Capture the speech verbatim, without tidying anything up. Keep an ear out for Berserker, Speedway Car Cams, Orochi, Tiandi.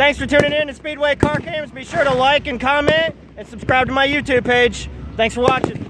Thanks for tuning in to Speedway Car Cams. Be sure to like and comment and subscribe to my YouTube page. Thanks for watching.